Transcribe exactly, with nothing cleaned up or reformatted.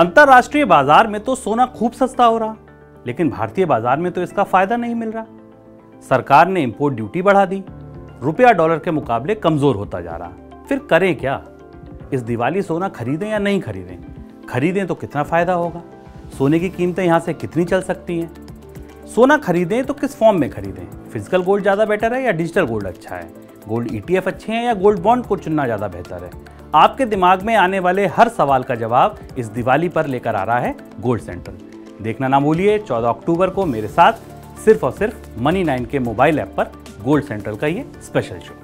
अंतर्राष्ट्रीय बाजार में तो सोना खूब सस्ता हो रहा, लेकिन भारतीय बाजार में तो इसका फायदा नहीं मिल रहा। सरकार ने इंपोर्ट ड्यूटी बढ़ा दी, रुपया डॉलर के मुकाबले कमजोर होता जा रहा। फिर करें क्या? इस दिवाली सोना खरीदें या नहीं खरीदें? खरीदें तो कितना फायदा होगा? सोने की कीमतें यहाँ से कितनी चल सकती हैं? सोना खरीदें तो किस फॉर्म में खरीदें? फिजिकल गोल्ड ज़्यादा बेटर है या डिजिटल गोल्ड अच्छा है? गोल्ड ई टी एफ अच्छे हैं या गोल्ड बॉन्ड को चुनना ज़्यादा बेहतर है? आपके दिमाग में आने वाले हर सवाल का जवाब इस दिवाली पर लेकर आ रहा है गोल्ड सेंट्रल। देखना ना भूलिए चौदह अक्टूबर को मेरे साथ सिर्फ और सिर्फ मनी नाइन के मोबाइल ऐप पर गोल्ड सेंट्रल का ये स्पेशल शो।